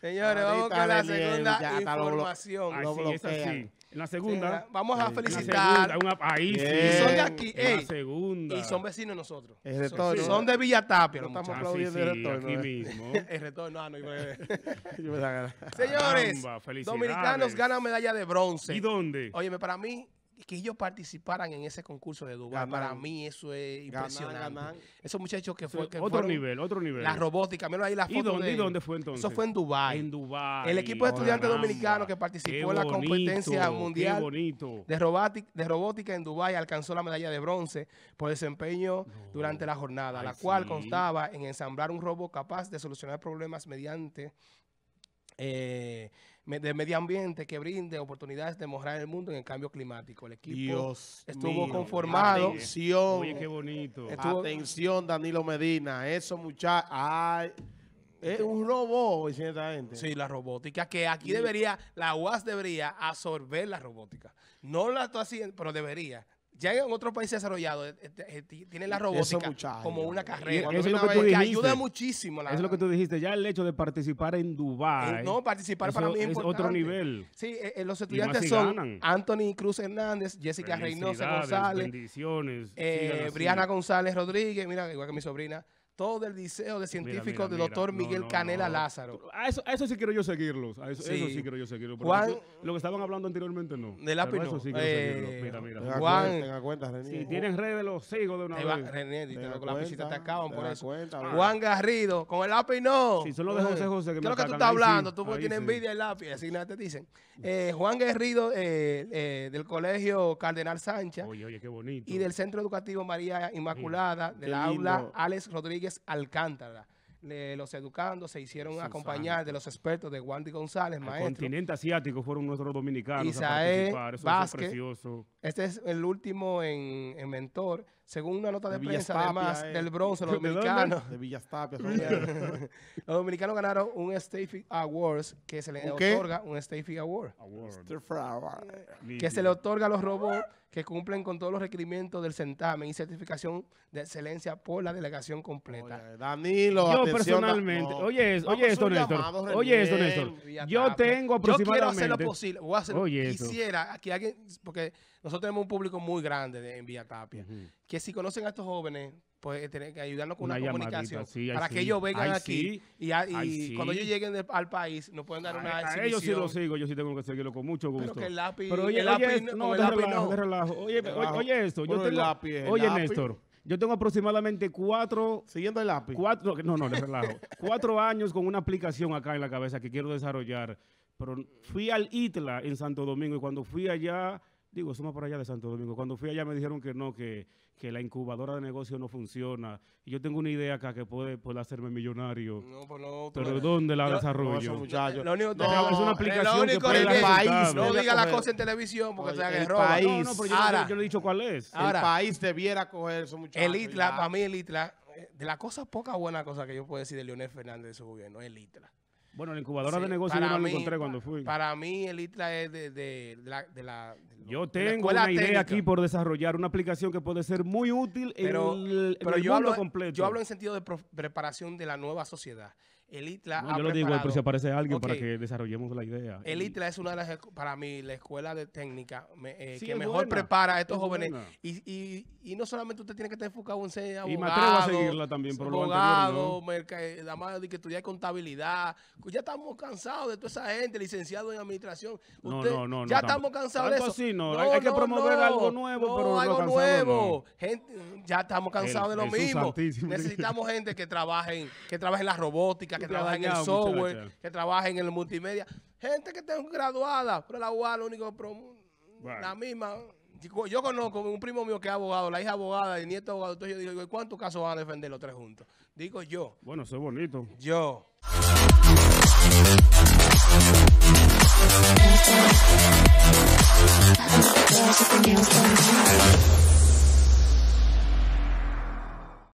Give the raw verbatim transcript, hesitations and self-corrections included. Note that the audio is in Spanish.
Señores, vamos con la segunda ya, información. Así lo es, así. En la segunda. Sí, vamos a felicitar. Segunda, una, ahí bien. Sí. Y son de aquí. Ey, la segunda. Y son vecinos nosotros. El retorno. Son de Villa Tapia. No estamos aplaudiendo sí, sí, el retorno. Aquí mismo. El retorno. Ah, no, yo me da Señores, dominicanos ganan medalla de bronce. ¿Y dónde? Óyeme, para mí, que ellos participaran en ese concurso de Dubái, para mí eso es impresionante. Ganan, ganan. Esos muchachos que, fue, que otro fueron... Otro nivel, otro nivel. La robótica, mira ahí la foto. ¿Y dónde, de ¿y dónde fue entonces? Eso fue en Dubái. En Dubái. El equipo de estudiantes oh, dominicanos que participó bonito, en la competencia mundial de robótica, de robótica en Dubái alcanzó la medalla de bronce por desempeño no. durante la jornada, Ay, la cual sí. constaba en ensamblar un robot capaz de solucionar problemas mediante... Eh, de medio ambiente que brinde oportunidades de mejorar el mundo en el cambio climático. El equipo Dios estuvo mío, conformado. Atención. Oye, qué bonito. Estuvo... Atención, Danilo Medina. Eso, muchachos. Es un robot, ciertamente. Sí, la robótica, que aquí sí. debería, la U A S debería absorber la robótica. No la estoy haciendo, pero debería. Ya en otros países desarrollados tienen la robótica eso, como una carrera. Eso es lo que, tú que ayuda muchísimo. La eso es lo que tú dijiste. Ya el hecho de participar en Dubái. No, participar eso para mí es importante. Otro nivel. Sí, eh, los estudiantes son ganan. Anthony Cruz Hernández, Jessica Reynosa González, bendiciones, eh, Briana González Rodríguez, mira, igual que mi sobrina. Todo del Liceo de Científicos del doctor Miguel no, no, Canela no. Lázaro. A eso, a eso sí quiero yo seguirlos. A eso sí, eso sí quiero yo seguirlos. Juan, eso, lo que estaban hablando anteriormente no. De la no. Sí eh, mira, mira. Juan, tenga cuenta, René. Si tienen redes, los sigo de una te va, vez. René, te te cuenta, la visita te acaban te por eso. Cuenta, Juan Garrido, con el lápiz no. Si solo de José José que me creo que tú estás ahí hablando, sí, tú porque tienes sí. envidia del lápiz, así nada te dicen. Eh, Juan Garrido, eh, eh, del Colegio Cardenal Sánchez. Oye, oye, qué bonito. Y del Centro Educativo María Inmaculada, del aula Alex Rodríguez. Alcántara. Le, los educandos se hicieron Susana. acompañar de los expertos de Wandy González, el maestro. El continente asiático fueron nuestros dominicanos Isael a participar. Eso, Vázquez, eso es precioso. Este es el último en, en mentor. Según una nota de, de prensa, Stapia, además, eh. del bronce, los dominicanos... De Villa Stapia, los dominicanos ganaron un Stevie Awards que se le okay. otorga... Un Stevie Award. Award. Que se le otorga a los robots que cumplen con todos los requerimientos del certamen y certificación de excelencia por la delegación completa. Oye, Danilo, yo personalmente... A... No. Oye, es, oye esto, Néstor. Llamado, oye esto, Néstor. Yo tengo aproximadamente... Yo quiero hacer lo posible. Voy a hacer oye, quisiera que alguien... Porque nosotros tenemos un público muy grande de, en Villa Tapia. Uh-huh. Que si conocen a estos jóvenes, pues tienen que ayudarnos con una, una comunicación sí, para sí. que ellos vengan ay, aquí sí. y, a, y ay, sí. cuando ellos lleguen de, al país nos pueden dar ay, una exhibición. Ellos sí lo sigo, yo sí tengo que seguirlo con mucho gusto. Pero que el lápiz, pero oye, el lápiz, oye, no, no, el lápiz relajo, no. Relajo. Oye, oye, oye esto, yo tengo, el lápiz, el oye lápiz. Néstor, yo tengo aproximadamente cuatro... Siguiendo el lápiz. Cuatro, no, no, no relajo. cuatro años con una aplicación acá en la cabeza que quiero desarrollar. Pero fui al I T L A en Santo Domingo y cuando fui allá... Digo, somos por allá de Santo Domingo. Cuando fui allá me dijeron que no, que, que la incubadora de negocios no funciona. Y yo tengo una idea acá que puede, puede hacerme millonario. No, pues no, pero no, ¿dónde la yo, desarrollo? No, lo único, no, es una aplicación lo único que puede el país. No diga las cosas en televisión porque oye, te hagan roba. País. No, no, pero yo, ahora, yo le he dicho cuál es. Ahora, el país debiera coger esos muchachos. El I T L A, para mí el I T L A, de las cosas pocas buenas cosas que yo puedo decir de Leonel Fernández de su gobierno, es el I T L A. Bueno, la incubadora sí, de negocios yo no la encontré cuando fui. Para mí, el I T L A es de, de, de la... De la de yo tengo de la una idea técnica. Aquí por desarrollar una aplicación que puede ser muy útil pero, en el, pero en yo el mundo hablo, completo. Yo hablo en sentido de preparación de la nueva sociedad. El I T L A no, ha yo preparado, lo digo, pero si aparece alguien okay. para que desarrollemos la idea. El I T L A es una de las, para mí, la escuela de técnica me, eh, sí, que mejor buena, prepara a estos es jóvenes. Y, y, y no solamente usted tiene que estar enfocado en ser abogado. Y me atrevo a seguirla también por lo abogado, anterior, ¿no? Además de que estudiar contabilidad. Ya estamos cansados de toda esa gente, licenciado en administración. Usted, no, no, no. Ya no, estamos cansados de eso. Así, no, no, hay, hay que no, promover no, algo nuevo, no, pero algo cansado, nuevo. No. Gente, ya estamos cansados el, de lo mismo. Santísimo. Necesitamos gente que trabaje, que trabaje en la robótica, que trabaje en el software, muchacha. Que trabaje en el multimedia. Gente que esté graduada, pero la U A S lo único right. la misma. Yo conozco un primo mío que es abogado, la hija abogada, el nieto abogado. Entonces yo digo, ¿cuántos casos van a defender los tres juntos? Digo yo. Bueno, eso es bonito. Yo.